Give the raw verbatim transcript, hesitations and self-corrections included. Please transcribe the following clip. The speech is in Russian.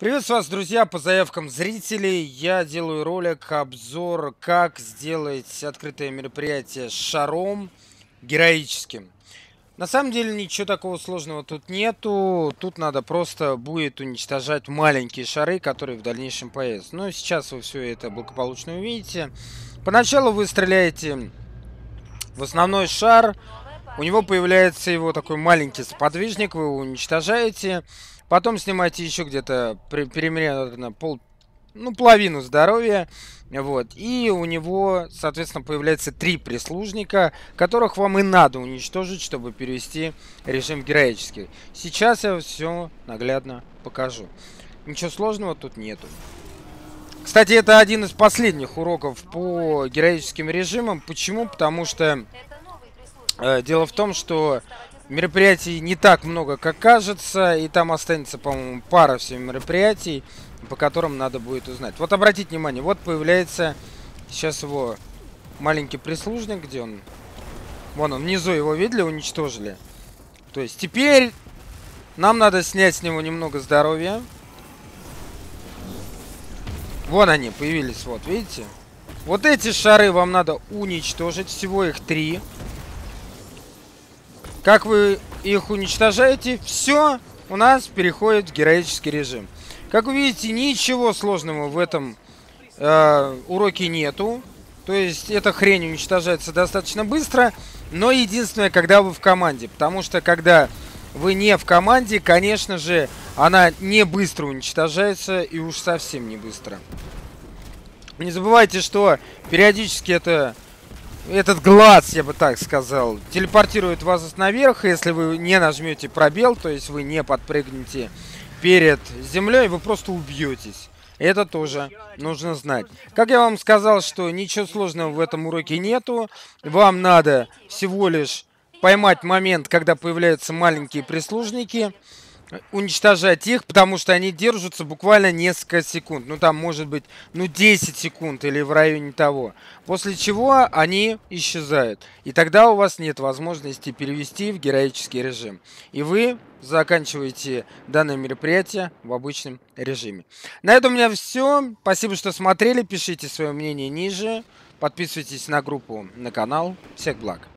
Приветствую вас, друзья, по заявкам зрителей. Я делаю ролик, обзор, как сделать открытое мероприятие шаром героическим. На самом деле ничего такого сложного тут нету. Тут надо просто будет уничтожать маленькие шары, которые в дальнейшем появятся. Но сейчас вы все это благополучно увидите. Поначалу вы стреляете в основной шар. У него появляется его такой маленький сподвижник, вы его уничтожаете. Потом снимайте еще где-то примерно пол, ну, половину здоровья. Вот. И у него, соответственно, появляется три прислужника, которых вам и надо уничтожить, чтобы перевести режим героический. Сейчас я все наглядно покажу. Ничего сложного тут нету. Кстати, это один из последних уроков по героическим режимам. Почему? Потому что э, дело в том, что мероприятий не так много, как кажется, и там останется, по-моему, пара всех мероприятий, по которым надо будет узнать. Вот обратите внимание, вот появляется сейчас его маленький прислужник, где он... Вон он, внизу его, видели, уничтожили. То есть теперь нам надо снять с него немного здоровья. Вон они появились, вот, видите? Вот эти шары вам надо уничтожить, всего их три. Как вы их уничтожаете, все у нас переходит в героический режим. Как вы видите, ничего сложного в этом э, уроке нету. То есть эта хрень уничтожается достаточно быстро, но единственное, когда вы в команде. Потому что когда вы не в команде, конечно же, она не быстро уничтожается и уж совсем не быстро. Не забывайте, что периодически это... Этот глаз, я бы так сказал, телепортирует вас наверх, если вы не нажмете пробел, то есть вы не подпрыгнете перед землей, вы просто убьетесь. Это тоже нужно знать. Как я вам сказал, что ничего сложного в этом уроке нету. Вам надо всего лишь поймать момент, когда появляются маленькие прислужники, уничтожать их, потому что они держатся буквально несколько секунд. Ну, там может быть, ну, десять секунд или в районе того. После чего они исчезают. И тогда у вас нет возможности перевести в героический режим. И вы заканчиваете данное мероприятие в обычном режиме. На этом у меня все. Спасибо, что смотрели. Пишите свое мнение ниже. Подписывайтесь на группу, на канал. Всех благ.